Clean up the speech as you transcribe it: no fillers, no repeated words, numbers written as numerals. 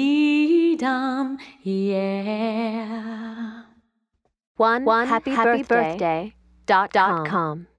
Didem, yeah. 1HappyBirthday.com